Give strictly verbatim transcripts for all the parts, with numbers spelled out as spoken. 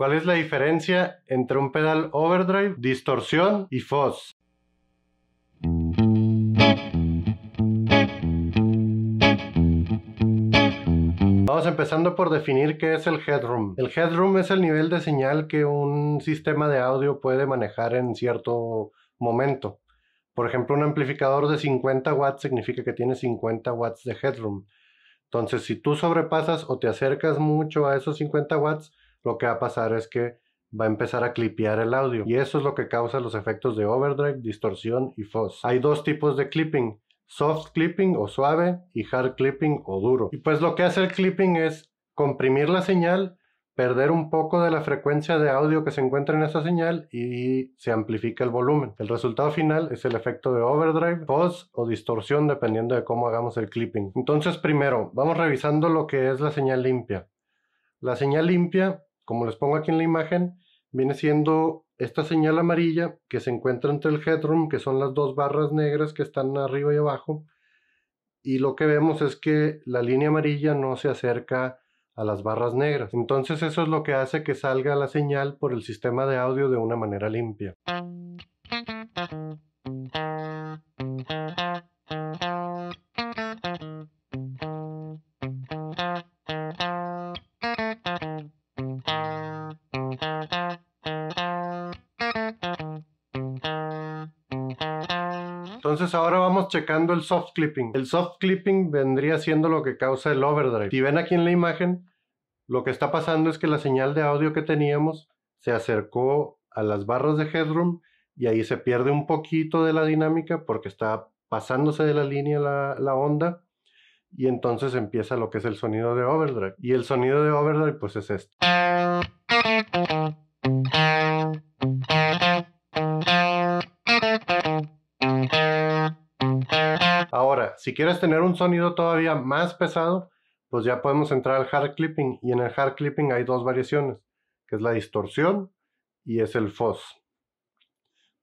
¿Cuál es la diferencia entre un pedal overdrive, distorsión y fuzz? Vamos empezando por definir qué es el headroom. El headroom es el nivel de señal que un sistema de audio puede manejar en cierto momento. Por ejemplo, un amplificador de cincuenta watts significa que tiene cincuenta watts de headroom. Entonces, si tú sobrepasas o te acercas mucho a esos cincuenta watts, lo que va a pasar es que va a empezar a clipear el audio. Y eso es lo que causa los efectos de overdrive, distorsión y fuzz. Hay dos tipos de clipping: soft clipping o suave y hard clipping o duro. Y pues lo que hace el clipping es comprimir la señal, perder un poco de la frecuencia de audio que se encuentra en esa señal y se amplifica el volumen. El resultado final es el efecto de overdrive, fuzz o distorsión, dependiendo de cómo hagamos el clipping. Entonces, primero vamos revisando lo que es la señal limpia. La señal limpia, como les pongo aquí en la imagen, viene siendo esta señal amarilla que se encuentra entre el headroom, que son las dos barras negras que están arriba y abajo, y lo que vemos es que la línea amarilla no se acerca a las barras negras. Entonces eso es lo que hace que salga la señal por el sistema de audio de una manera limpia. Entonces ahora vamos checando el soft clipping. El soft clipping vendría siendo lo que causa el overdrive. Si ven aquí en la imagen, lo que está pasando es que la señal de audio que teníamos se acercó a las barras de headroom y ahí se pierde un poquito de la dinámica porque está pasándose de la línea la, la onda, y entonces empieza lo que es el sonido de overdrive. Y el sonido de overdrive pues es este. Ahora, si quieres tener un sonido todavía más pesado, pues ya podemos entrar al hard clipping, y en el hard clipping hay dos variaciones, que es la distorsión y es el fuzz.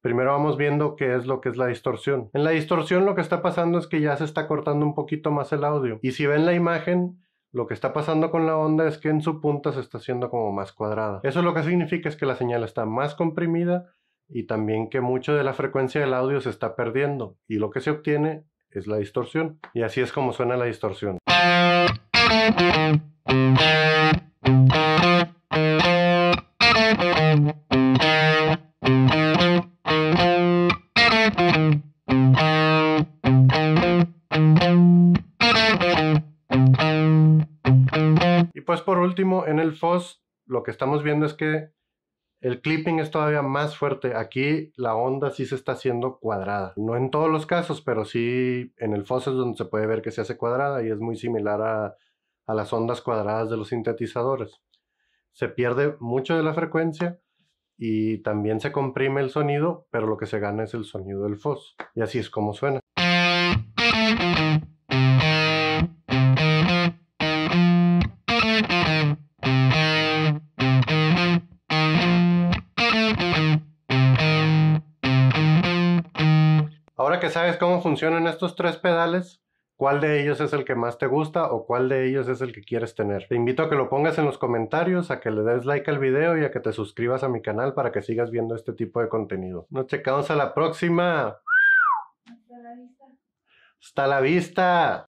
Primero vamos viendo qué es lo que es la distorsión. En la distorsión lo que está pasando es que ya se está cortando un poquito más el audio, y si ven la imagen, lo que está pasando con la onda es que en su punta se está haciendo como más cuadrada. Eso lo que significa es que la señal está más comprimida y también que mucho de la frecuencia del audio se está perdiendo, y lo que se obtiene es la distorsión. Y así es como suena la distorsión. Y pues por último, en el fuzz lo que estamos viendo es que el clipping es todavía más fuerte. Aquí la onda sí se está haciendo cuadrada. No en todos los casos, pero sí en el fuzz es donde se puede ver que se hace cuadrada, y es muy similar a, a las ondas cuadradas de los sintetizadores. Se pierde mucho de la frecuencia y también se comprime el sonido, pero lo que se gana es el sonido del fuzz. Y así es como suena. Que sabes cómo funcionan estos tres pedales, cuál de ellos es el que más te gusta o cuál de ellos es el que quieres tener. Te invito a que lo pongas en los comentarios, a que le des like al video y a que te suscribas a mi canal para que sigas viendo este tipo de contenido. Nos checamos a la próxima. Hasta la vista. Hasta la vista.